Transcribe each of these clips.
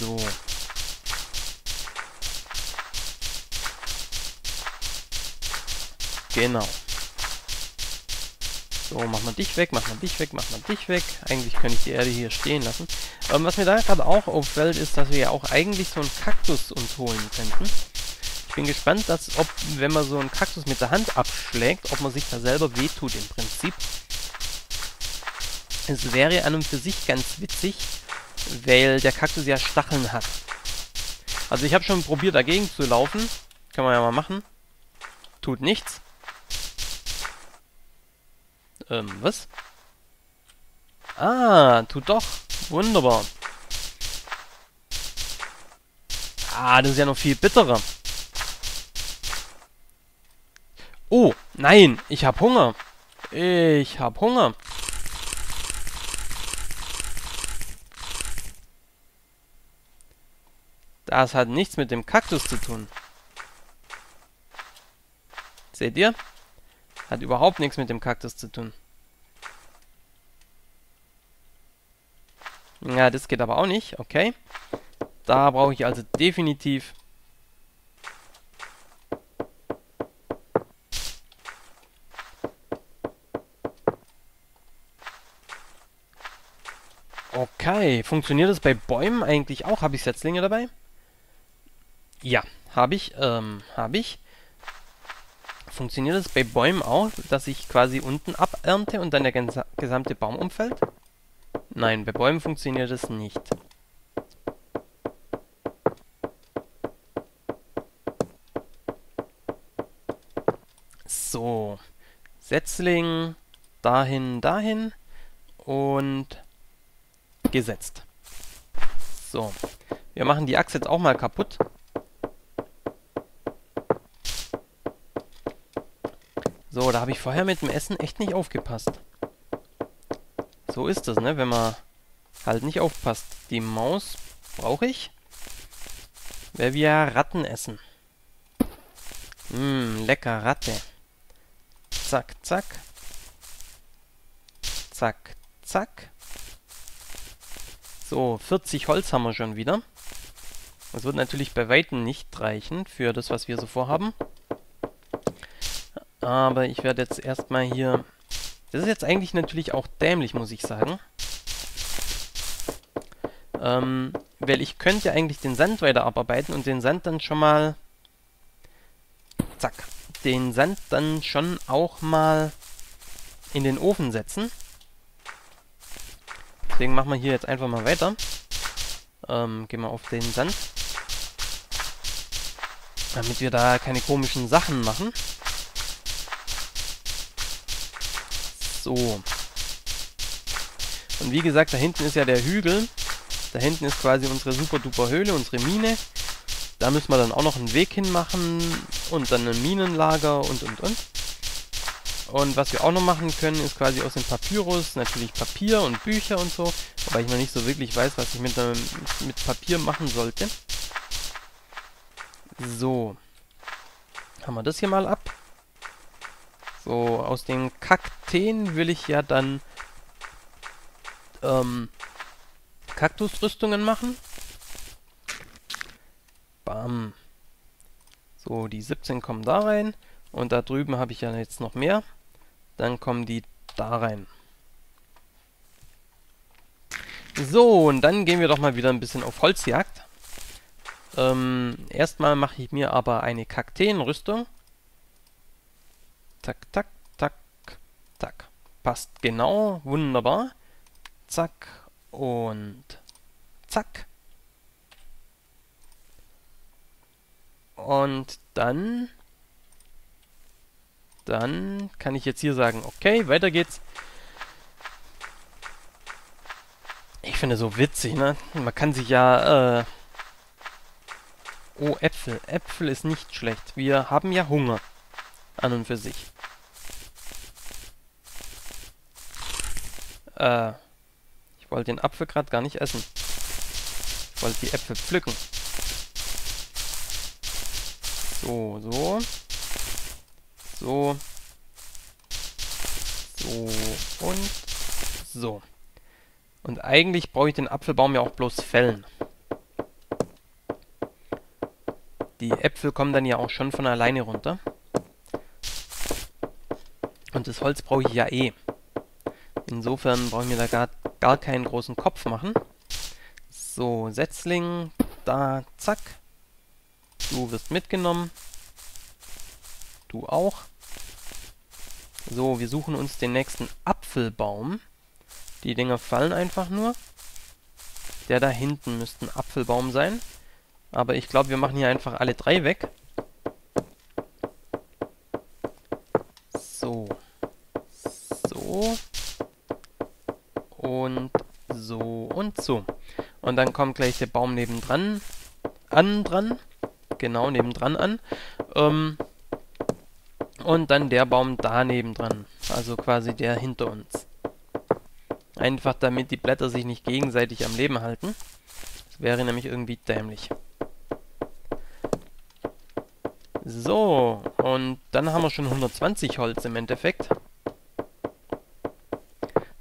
So. Genau. So, mach mal dich weg, mach mal dich weg, mach mal dich weg. Eigentlich könnte ich die Erde hier stehen lassen. Was mir da gerade auch auffällt, ist, dass wir ja auch eigentlich so einen Kaktus uns holen könnten. Ich bin gespannt, ob, wenn man so einen Kaktus mit der Hand abschlägt, ob man sich da selber wehtut im Prinzip. Es wäre an und für sich ganz witzig, weil der Kaktus ja Stacheln hat. Also ich habe schon probiert, dagegen zu laufen. Kann man ja mal machen. Tut nichts. Was? Ah, tut doch. Wunderbar. Ah, das ist ja noch viel bitterer. Oh, nein, ich habe Hunger. Ich habe Hunger. Das hat nichts mit dem Kaktus zu tun. Seht ihr? Hat überhaupt nichts mit dem Kaktus zu tun. Ja, das geht aber auch nicht. Okay. Da brauche ich also definitiv... Okay. Funktioniert das bei Bäumen eigentlich auch? Habe ich Setzlinge dabei? Ja, habe ich. Funktioniert das bei Bäumen auch, dass ich quasi unten abernte und dann der gesamte Baum umfällt? Nein, bei Bäumen funktioniert das nicht. So. Setzling. Dahin, dahin. Und... gesetzt. So. Wir machen die Axt jetzt auch mal kaputt. So, da habe ich vorher mit dem Essen echt nicht aufgepasst. So ist das, ne? Wenn man halt nicht aufpasst. Die Maus brauche ich, weil wir Ratten essen. Lecker Ratte. Zack, zack. Zack, zack. So, 40 Holz haben wir schon wieder. Das wird natürlich bei Weitem nicht reichen für das, was wir so vorhaben. Aber ich werde jetzt erstmal hier... Das ist jetzt eigentlich natürlich auch dämlich, muss ich sagen. Weil ich könnte eigentlich den Sand weiter abarbeiten und den Sand dann schon mal... Zack. Den Sand dann schon auch mal in den Ofen setzen. Deswegen machen wir hier jetzt einfach mal weiter. Gehen wir auf den Sand. Damit wir da keine komischen Sachen machen. So. Und wie gesagt, da hinten ist ja der Hügel. Da hinten ist quasi unsere super duper Höhle, unsere Mine. Da müssen wir dann auch noch einen Weg hin machen und dann ein Minenlager und. Und was wir auch noch machen können, ist quasi aus dem Papyrus natürlich Papier und Bücher und so. Wobei ich noch nicht so wirklich weiß, was ich mit Papier machen sollte. So. Haben wir das hier mal ab. So, aus den Kakteen will ich ja dann Kaktusrüstungen machen. Bam. So, die 17 kommen da rein. Und da drüben habe ich ja jetzt noch mehr. Dann kommen die da rein. So, und dann gehen wir doch mal wieder ein bisschen auf Holzjagd. Erstmal mache ich mir aber eine Kakteenrüstung. Tack, tack, tack, tack. Passt genau. Wunderbar. Zack und zack. Und dann... Dann kann ich jetzt hier sagen, okay, weiter geht's. Ich finde das so witzig, ne? Man kann sich ja... Oh, Äpfel. Äpfel ist nicht schlecht. Wir haben ja Hunger. An und für sich. Ich wollte den Apfel gerade gar nicht essen. Ich wollte die Äpfel pflücken. So, so. So. So und so. Und eigentlich brauche ich den Apfelbaum ja auch bloß fällen. Die Äpfel kommen dann ja auch schon von alleine runter. Und das Holz brauche ich ja eh. Insofern brauche ich mir da gar keinen großen Kopf machen. So, Setzling. Da, zack. Du wirst mitgenommen. Du auch. So, wir suchen uns den nächsten Apfelbaum. Die Dinger fallen einfach nur. Der da hinten müsste ein Apfelbaum sein. Aber ich glaube, wir machen hier einfach alle drei weg. So. So. Und so und so. Und dann kommt gleich der Baum nebendran dran. Genau, nebendran an. Und dann der Baum da nebendran. Also quasi der hinter uns. Einfach damit die Blätter sich nicht gegenseitig am Leben halten. Das wäre nämlich irgendwie dämlich. So, und dann haben wir schon 120 Holz im Endeffekt.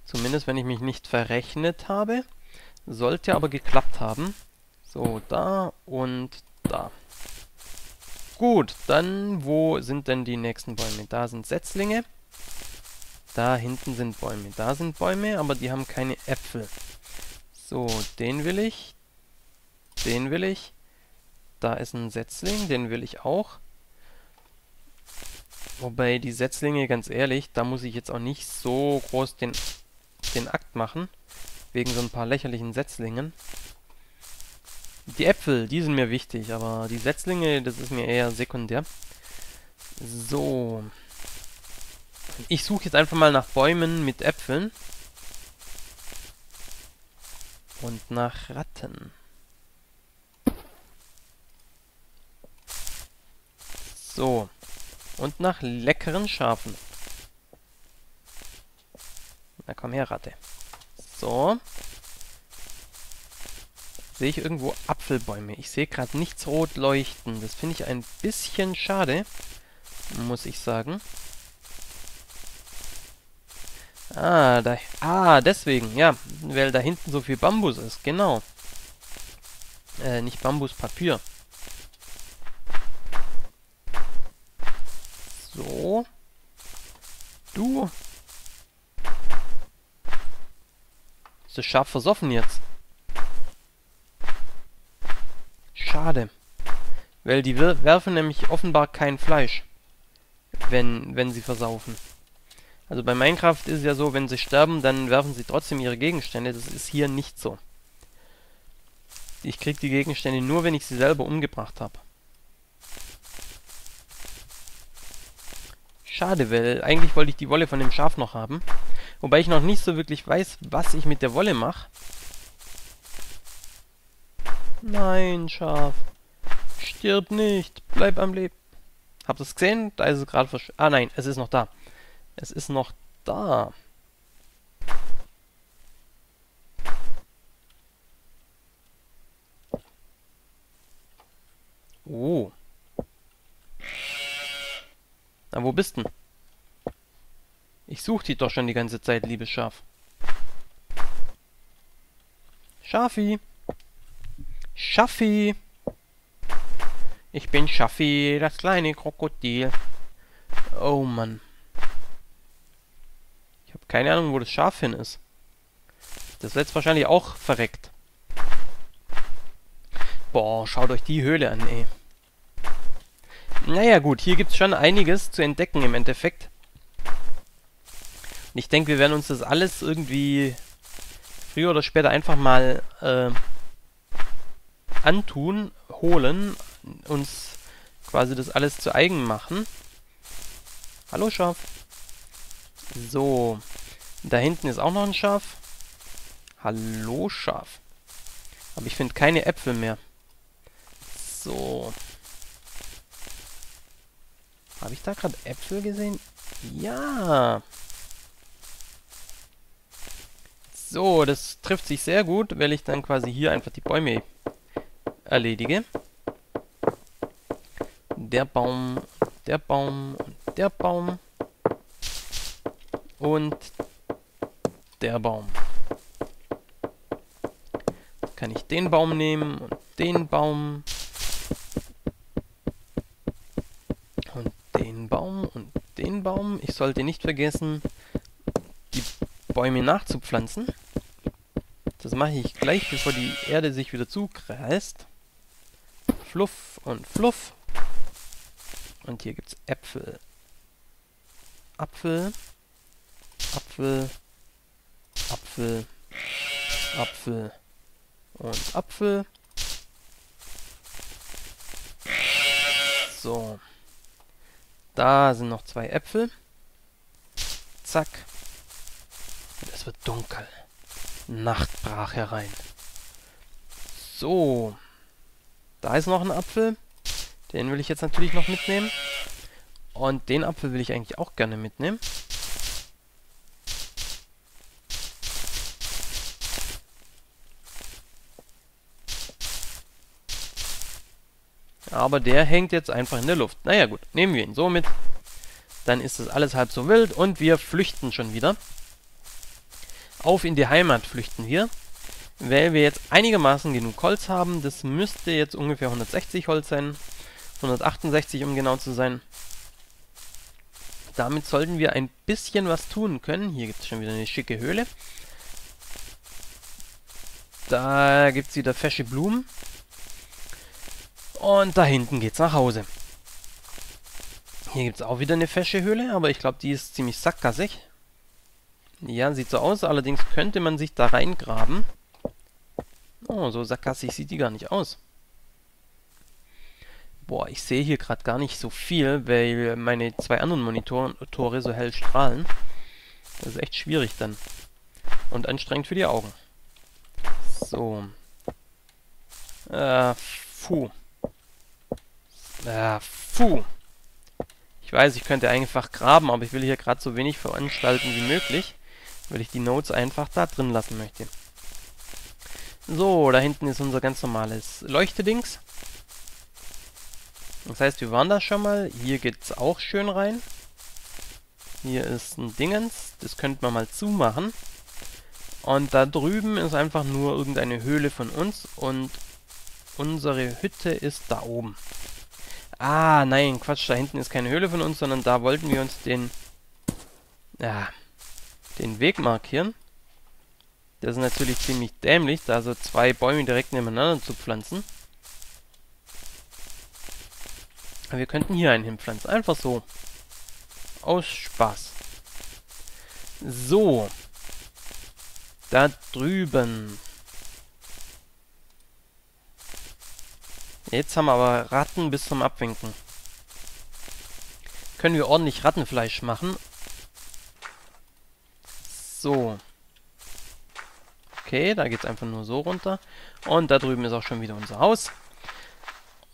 Zumindest, wenn ich mich nicht verrechnet habe. Sollte aber geklappt haben. So, da und da. Gut, dann, wo sind denn die nächsten Bäume? Da sind Setzlinge. Da hinten sind Bäume. Da sind Bäume, aber die haben keine Äpfel. So, den will ich. Den will ich. Da ist ein Setzling, den will ich auch. Wobei, die Setzlinge, ganz ehrlich, da muss ich jetzt auch nicht so groß den Akt machen. Wegen so ein paar lächerlichen Setzlingen. Die Äpfel, die sind mir wichtig, aber die Setzlinge, das ist mir eher sekundär. So. Ich suche jetzt einfach mal nach Bäumen mit Äpfeln. Und nach Ratten. So. Und nach leckeren Schafen. Na komm her, Ratte. So. Sehe ich irgendwo Apfelbäume. Ich sehe gerade nichts rot leuchten. Das finde ich ein bisschen schade, muss ich sagen. Ah, da, deswegen, ja, weil da hinten so viel Bambus ist, genau. Nicht Bambus, Papier. So. Du. Ist das Schaf versoffen jetzt? Schade. Weil die werfen nämlich offenbar kein Fleisch. Wenn sie versaufen. Also bei Minecraft ist es ja so, wenn sie sterben, dann werfen sie trotzdem ihre Gegenstände. Das ist hier nicht so. Ich kriege die Gegenstände nur, wenn ich sie selber umgebracht habe. Schade, weil eigentlich wollte ich die Wolle von dem Schaf noch haben. Wobei ich noch nicht so wirklich weiß, was ich mit der Wolle mache. Nein, Schaf. Stirb nicht. Bleib am Leben. Habt ihr es gesehen? Da ist es gerade verschwunden. Ah nein, es ist noch da. Es ist noch da. Oh. Na, wo bist denn? Ich suche die doch schon die ganze Zeit, liebes Schaf. Schafi. Schaffi. Ich bin Schaffi, das kleine Krokodil. Oh Mann. Ich habe keine Ahnung, wo das Schaf hin ist. Das wird jetzt wahrscheinlich auch verreckt. Boah, schaut euch die Höhle an, ey. Naja gut, hier gibt es schon einiges zu entdecken im Endeffekt. Und ich denke, wir werden uns das alles irgendwie früher oder später einfach mal antun, holen, uns quasi das alles zu eigen machen. Hallo Schaf. So, da hinten ist auch noch ein Schaf. Hallo Schaf. Aber ich finde keine Äpfel mehr. So. Habe ich da gerade Äpfel gesehen? Ja. So, das trifft sich sehr gut, weil ich dann quasi hier einfach die Bäume erledige. Der Baum, der Baum, der Baum und der Baum. Kann ich den Baum nehmen und den Baum Baum. Ich sollte nicht vergessen, die Bäume nachzupflanzen. Das mache ich gleich, bevor die Erde sich wieder zukreist. Fluff und Fluff. Und hier gibt es Äpfel. Apfel. Apfel. Apfel. Apfel. Und Apfel. So. Da sind noch 2 Äpfel. Zack. Und es wird dunkel. Nacht brach herein. So. Da ist noch ein Apfel. Den will ich jetzt natürlich noch mitnehmen. Und den Apfel will ich eigentlich auch gerne mitnehmen. Aber der hängt jetzt einfach in der Luft. Naja gut, nehmen wir ihn so mit. Dann ist das alles halb so wild und wir flüchten schon wieder. Auf in die Heimat flüchten wir. Weil wir jetzt einigermaßen genug Holz haben, das müsste jetzt ungefähr 160 Holz sein. 168 um genau zu sein. Damit sollten wir ein bisschen was tun können. Hier gibt es schon wieder eine schicke Höhle. Da gibt es wieder fesche Blumen. Und da hinten geht's nach Hause. Hier gibt es auch wieder eine fesche Höhle, aber ich glaube, die ist ziemlich sackgassig. Ja, sieht so aus. Allerdings könnte man sich da reingraben. Oh, so sackgassig sieht die gar nicht aus. Boah, ich sehe hier gerade gar nicht so viel, weil meine 2 anderen Monitore so hell strahlen. Das ist echt schwierig dann. Und anstrengend für die Augen. So. Puh. Ich weiß, ich könnte einfach graben, aber ich will hier gerade so wenig veranstalten wie möglich, weil ich die Nodes einfach da drin lassen möchte. So, da hinten ist unser ganz normales Leuchtedings. Das heißt, wir waren da schon mal. Hier geht es auch schön rein. Hier ist ein Dingens. Das könnte man mal zumachen. Und da drüben ist einfach nur irgendeine Höhle von uns und unsere Hütte ist da oben. Ah, nein, Quatsch, da hinten ist keine Höhle von uns, sondern da wollten wir uns den Weg markieren. Das ist natürlich ziemlich dämlich, da so 2 Bäume direkt nebeneinander zu pflanzen. Aber wir könnten hier einen hinpflanzen, einfach so. Aus Spaß. So. Da drüben. Jetzt haben wir aber Ratten bis zum Abwinken. Können wir ordentlich Rattenfleisch machen. So. Okay, da geht es einfach nur so runter. Und da drüben ist auch schon wieder unser Haus.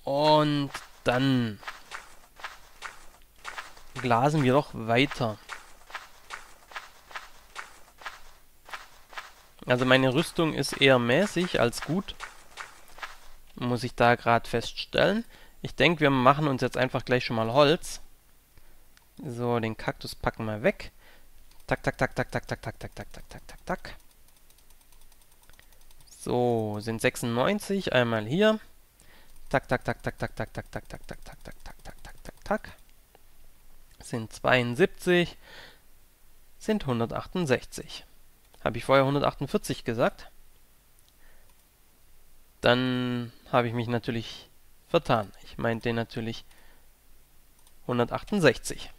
Und dann glasen wir doch weiter. Also meine Rüstung ist eher mäßig als gut. Muss ich da gerade feststellen. Ich denke, wir machen uns jetzt einfach gleich schon mal Holz. So, den Kaktus packen wir weg. Tak, tak, tak, tak, tak, tak, tak, tak, tak, tak, tak, tak, tak. So, sind 96. Einmal hier. Tak, tak, tak, tak, tak, tak, tak, tak, tak, tak, tak, tak, tak, tak, tak, tak, tak. Sind 72. Sind 168. Habe ich vorher 148 gesagt? Dann habe ich mich natürlich vertan. Ich meinte natürlich 168.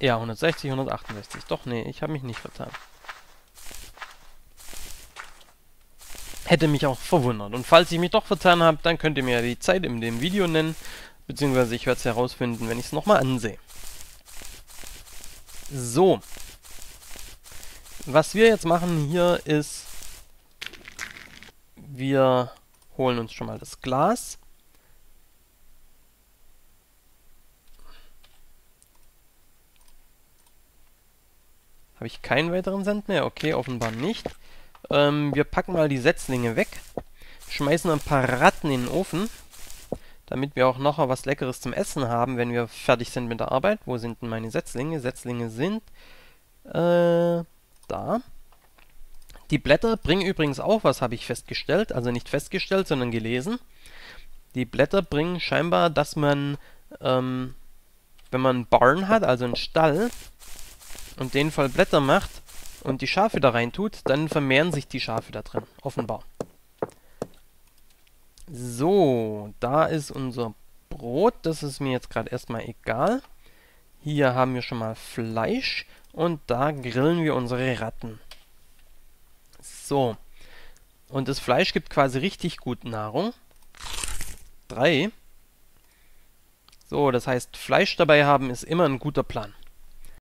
Ja, 160, 168. Doch, nee, ich habe mich nicht vertan. Hätte mich auch verwundert. Und falls ich mich doch vertan habe, dann könnt ihr mir ja die Zeit in dem Video nennen. Beziehungsweise ich werde es herausfinden, wenn ich es nochmal ansehe. So. Was wir jetzt machen hier ist... Wir holen uns schon mal das Glas. Habe ich keinen weiteren Sand mehr? Okay, offenbar nicht. Wir packen mal die Setzlinge weg. Schmeißen ein paar Ratten in den Ofen. Damit wir auch noch was Leckeres zum Essen haben, wenn wir fertig sind mit der Arbeit. Wo sind denn meine Setzlinge? Setzlinge sind... da... Die Blätter bringen übrigens auch was, habe ich festgestellt. Also nicht festgestellt, sondern gelesen. Die Blätter bringen scheinbar, dass man wenn man einen Barn hat, also einen Stall, und den voll Blätter macht und die Schafe da rein tut, dann vermehren sich die Schafe da drin, offenbar. So, da ist unser Brot, das ist mir jetzt gerade erstmal egal. Hier haben wir schon mal Fleisch und da grillen wir unsere Ratten. So, und das Fleisch gibt quasi richtig gut Nahrung. 3. So, das heißt, Fleisch dabei haben ist immer ein guter Plan.